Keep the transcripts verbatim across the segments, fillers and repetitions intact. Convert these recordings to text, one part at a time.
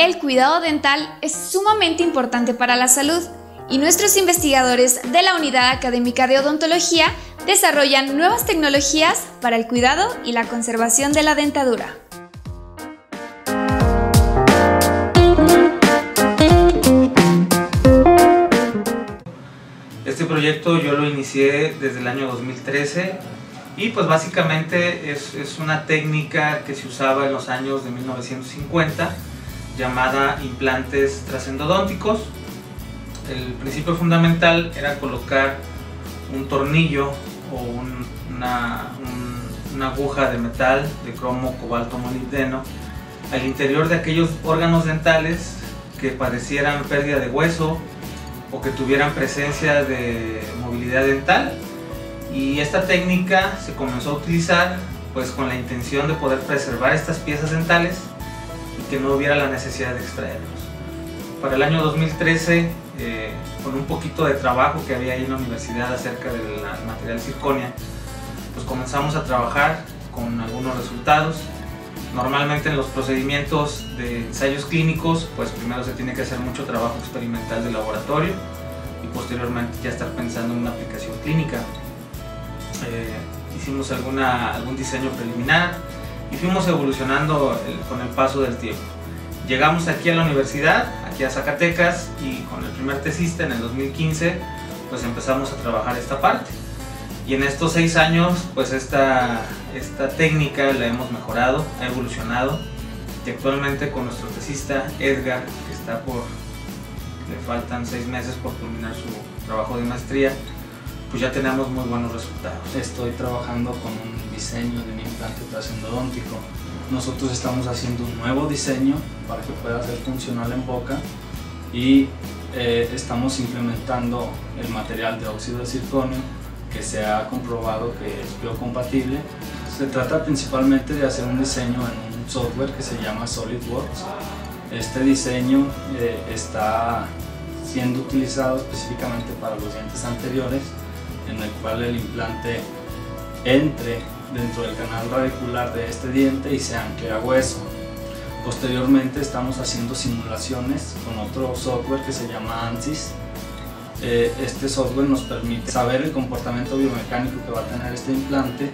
El cuidado dental es sumamente importante para la salud y nuestros investigadores de la Unidad Académica de Odontología desarrollan nuevas tecnologías para el cuidado y la conservación de la dentadura. Este proyecto yo lo inicié desde el año dos mil trece y pues básicamente es, es una técnica que se usaba en los años de mil novecientos cincuenta llamada implantes transendodónticos. El principio fundamental era colocar un tornillo o un, una, un, una aguja de metal de cromo cobalto molibdeno al interior de aquellos órganos dentales que padecieran pérdida de hueso o que tuvieran presencia de movilidad dental, y esta técnica se comenzó a utilizar pues con la intención de poder preservar estas piezas dentales y que no hubiera la necesidad de extraerlos. Para el año dos mil trece, eh, con un poquito de trabajo que había ahí en la universidad acerca del material circonia, pues comenzamos a trabajar con algunos resultados. Normalmente en los procedimientos de ensayos clínicos, pues primero se tiene que hacer mucho trabajo experimental de laboratorio y posteriormente ya estar pensando en una aplicación clínica. Eh, hicimos alguna, algún diseño preliminar y fuimos evolucionando el, con el paso del tiempo. Llegamos aquí a la universidad, aquí a Zacatecas, y con el primer tesista en el dos mil quince, pues empezamos a trabajar esta parte. Y en estos seis años, pues esta, esta técnica la hemos mejorado, ha evolucionado, y actualmente con nuestro tesista Edgar, que está por, le faltan seis meses por culminar su trabajo de maestría, pues ya tenemos muy buenos resultados. Estoy trabajando con un diseño de un implante transendodóntico. Nosotros estamos haciendo un nuevo diseño para que pueda ser funcional en boca y eh, estamos implementando el material de óxido de circonio que se ha comprobado que es biocompatible. Se trata principalmente de hacer un diseño en un software que se llama Solidworks. Este diseño eh, está siendo utilizado específicamente para los dientes anteriores, en el cual el implante entre dentro del canal radicular de este diente y se ancle a hueso. Posteriormente estamos haciendo simulaciones con otro software que se llama ANSYS. Este software nos permite saber el comportamiento biomecánico que va a tener este implante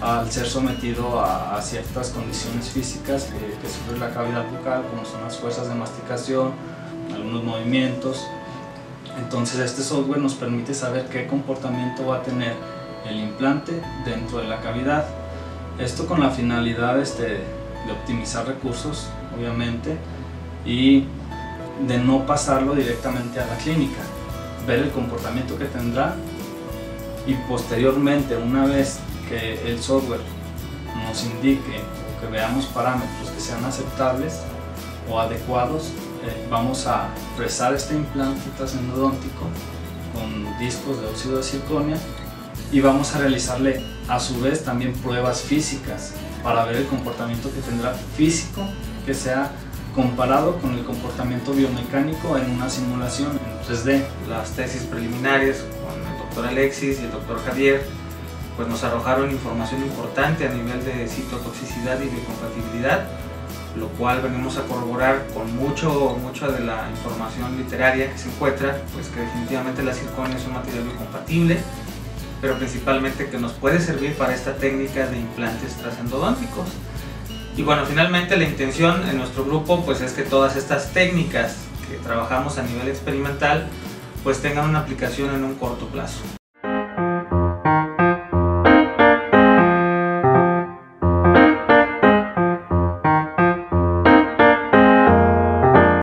al ser sometido a ciertas condiciones físicas que, que sufre la cavidad bucal, como son las fuerzas de masticación, algunos movimientos. Entonces este software nos permite saber qué comportamiento va a tener el implante dentro de la cavidad. Esto con la finalidad este, de optimizar recursos, obviamente, y de no pasarlo directamente a la clínica. Ver el comportamiento que tendrá y posteriormente, una vez que el software nos indique o que veamos parámetros que sean aceptables o adecuados, eh, vamos a fresar este implante transendodóntico con discos de óxido de circonio y vamos a realizarle a su vez también pruebas físicas para ver el comportamiento que tendrá físico que sea comparado con el comportamiento biomecánico en una simulación en tres D. Las tesis preliminares con el doctor Alexis y el doctor Javier pues nos arrojaron información importante a nivel de citotoxicidad y biocompatibilidad, lo cual venimos a corroborar con mucho, mucha de la información literaria que se encuentra, pues que definitivamente la circonia es un material biocompatible, pero principalmente que nos puede servir para esta técnica de implantes transendodónticos. Y bueno, finalmente la intención en nuestro grupo pues es que todas estas técnicas que trabajamos a nivel experimental pues tengan una aplicación en un corto plazo.